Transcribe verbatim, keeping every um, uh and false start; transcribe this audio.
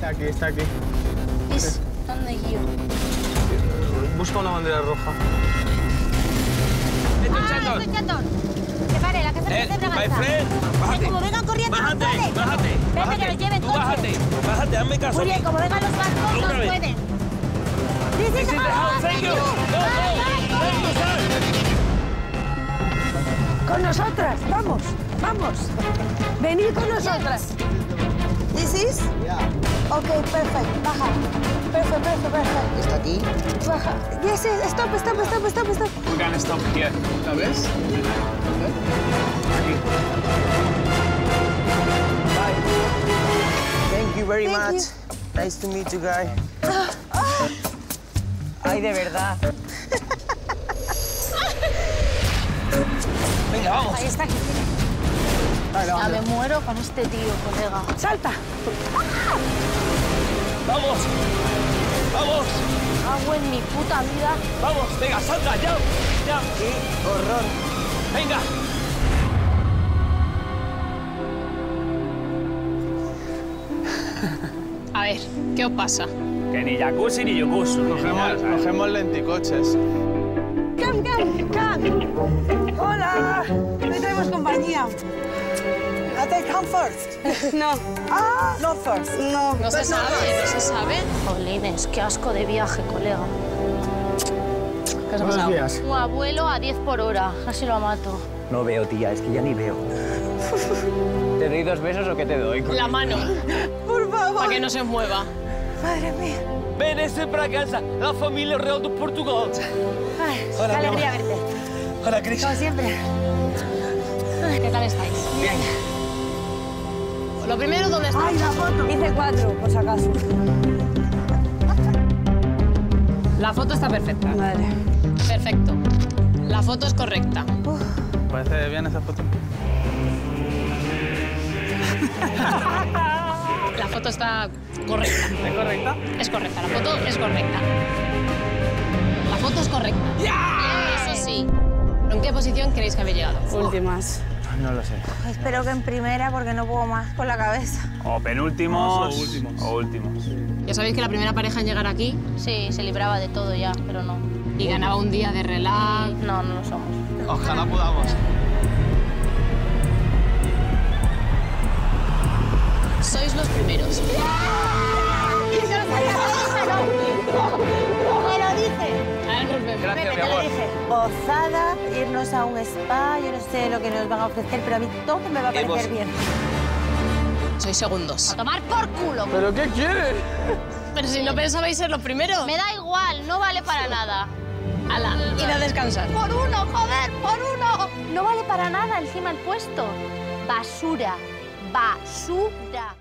Está aquí, está aquí. ¿Es donde yo? Busca una bandera roja. ¡Ah, esto es chatón! ¡Que pare, la casa de la Braganza! ¡My friend! ¡Bájate! ¡Como vengan corriendo! ¡Bájate! ¡Bájate! ¡Bájate! ¡Vete, que nos lleven coche! ¡Bájate! ¡Bájate! ¡Hazme caso! Muy bien, como vengan los barcos, nos pueden. ¡This is our house! ¡No, no! ¡Con nosotras! ¡Vamos! ¡Vamos! ¡Venid con nosotras! ¿This is? Yeah. Ok, perfecto. Baja. Perfecto, perfecto, perfecto. ¿Está aquí? Baja. Yes, yes. Stop, stop, stop, stop, stop. We can stop here. ¿La ves? Aquí. Bye. Thank you very Thank much. You. Nice to meet you, guy. Ay, de verdad. Venga, vamos. Ahí está aquí. Vale, vale. Ya me muero con este tío, colega. ¡Salta! ¡Ah! ¡Vamos! ¡Vamos! Hago en mi puta vida. ¡Vamos! ¡Venga, salta! ¡Ya! ¡Ya! ¡Qué horror! ¡Venga! A ver, ¿qué os pasa? Que ni jacuzzi ni yucus. Cogemos, cogemos lenticoches. ¡Cam, cam, cam! ¡Hola! Hoy tenemos compañía. I take home first. No. Ah, no first. No. No se sabe, no se sabe. Jolines, qué asco de viaje, colega. ¿Qué os ha pasado? Un abuelo a diez por hora. Casi lo mato. No veo, tía. Es que ya ni veo. ¿Te doy dos besos o qué te doy? La mano. Por favor. Para que no se mueva. Madre mía. Venese para casa. La familia real de Portugal. Ay, hola, alegría verte. Hola, Cris. Como siempre. ¿Qué tal estáis? Bien. Lo primero, ¿dónde está? ¡Ay, la foto! Hice cuatro, por si acaso. La foto está perfecta. Vale. Perfecto. La foto es correcta. Uf. ¿Parece bien esa foto? La foto está correcta. ¿Es correcta? Es correcta. La foto es correcta. La foto es correcta. Yeah. Eso sí. ¿En qué posición creéis que habéis llegado? Últimas. No lo sé. Espero que en primera, porque no puedo más con la cabeza. O penúltimos. O últimos. O últimos. Ya sabéis que la primera pareja en llegar aquí... Sí, se libraba de todo ya, pero no. Y ganaba un día de relax. No, no lo somos. Ojalá podamos. Sois los primeros. ¡Y se los ¡Me lo dice! Gracias, mi amor. Gozada, irnos a un spa, yo no sé lo que nos van a ofrecer, pero a mí todo me va a parecer bien. Sois segundos. A tomar por culo. ¿Pero qué quieres? Pero si no pensabais ser los primeros. Me da igual, no vale para nada. Ala, id a descansar. Por uno, joder, por uno. No vale para nada encima el puesto. Basura, basura.